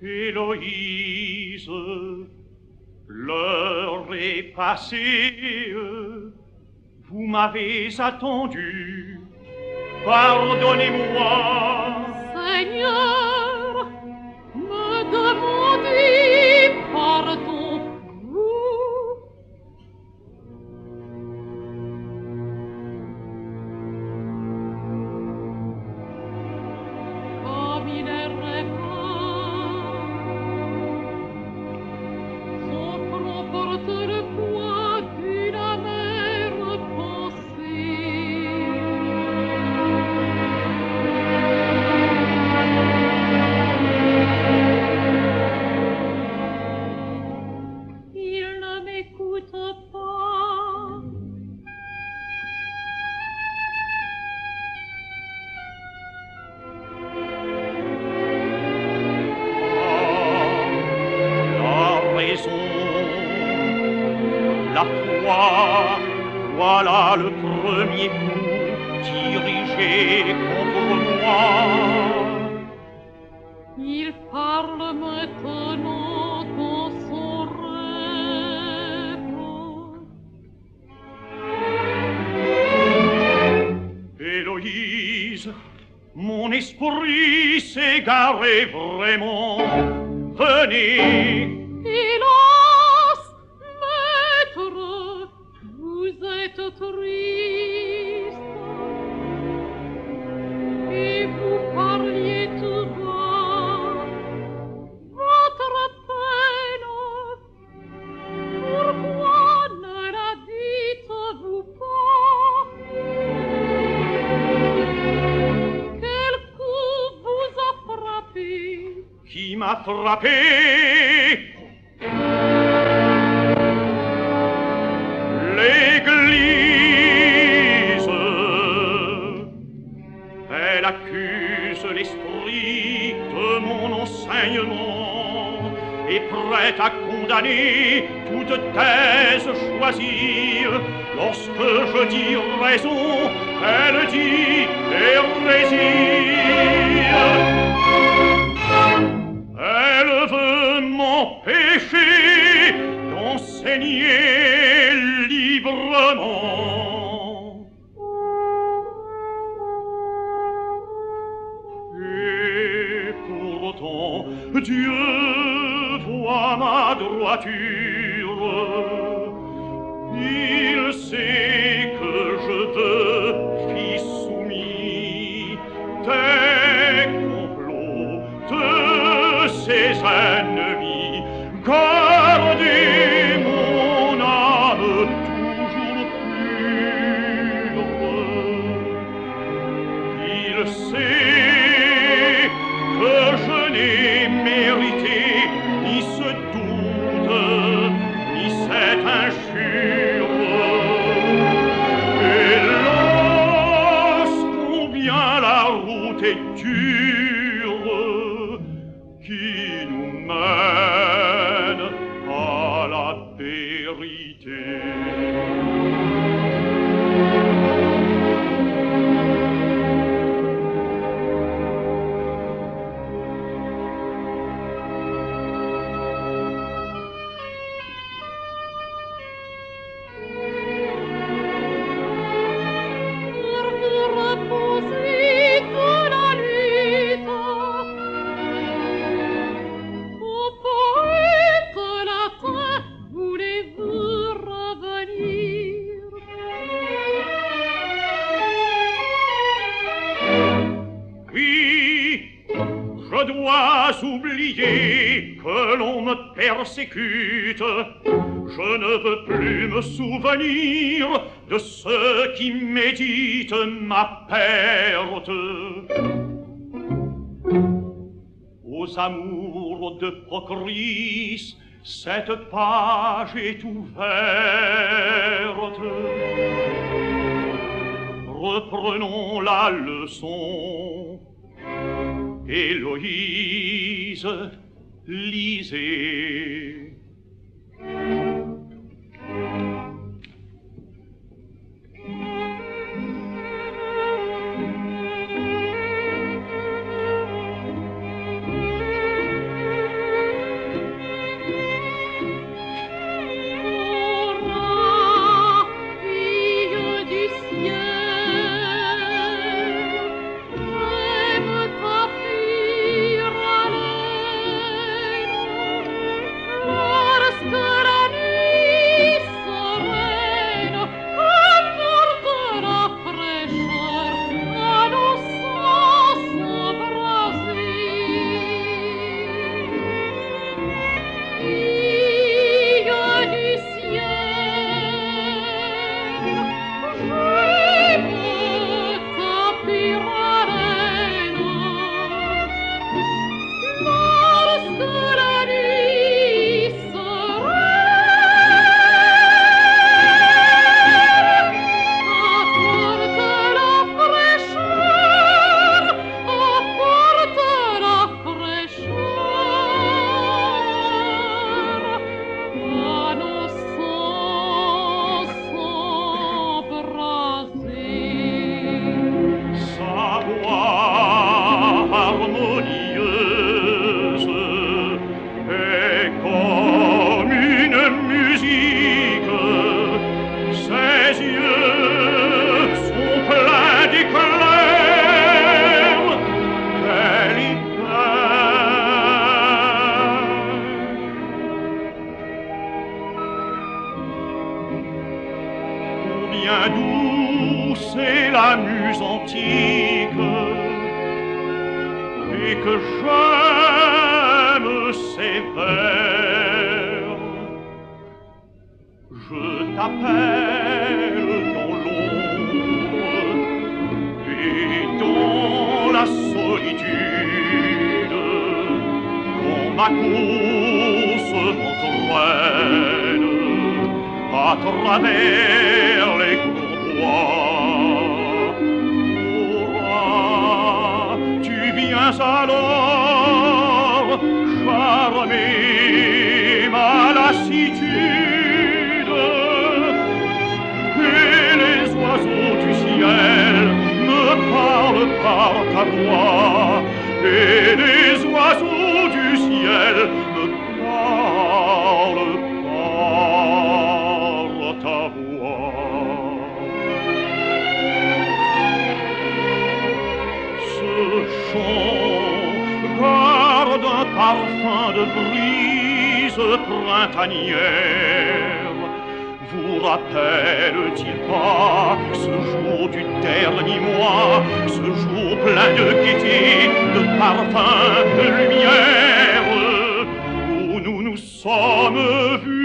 Héloïse, l'heure est passée, vous m'avez attendu, pardonnez-moi. Seigneur, me demandez pardon, vous. Comme il est rêvé, son front porte le poids d'une amère pensée. La foi, voilà le premier coup dirigé contre moi. Il parle maintenant dans son rêve. Héloïse, mon esprit s'égarait vraiment. Venez. Triste, et vous parliez tout bas, votre peine, pourquoi ne la dites-vous pas? Quel coup vous a frappé? Qui m'a frappé? Accuse l'esprit de mon enseignement et prête à condamner toute thèse choisie. Lorsque je dis raison, elle dit hérésie. Elle veut m'empêcher d'enseigner librement. Dieu voit ma droiture, il sait que je te suis soumis. Tes complots de ses ennemis, gardez mon âme toujours pure. Il sait que je n'ai ni ce doute, ni cette injure. Hélas, combien la route est dure qui nous mène à la vérité. Je dois oublier que l'on me persécute. Je ne veux plus me souvenir de ceux qui méditent ma perte. Aux amours de Procris, cette page est ouverte. Reprenons la leçon. Héloïse, lisez. plus antique et que j'aime ses vers. Je t'appelle dans l'ombre et dans la solitude quand ma course m'entraîne à travers les courroies. Tu viens alors charmer ma lassitude, et les oiseaux du ciel me parlent par ta voix, et les oiseaux du ciel me parlent par ta voix. Garde un parfum de brise printanière. Vous rappelle-t-il pas ce jour du dernier mois, ce jour plein de gaieté, de parfum, de lumière, où nous nous sommes vus?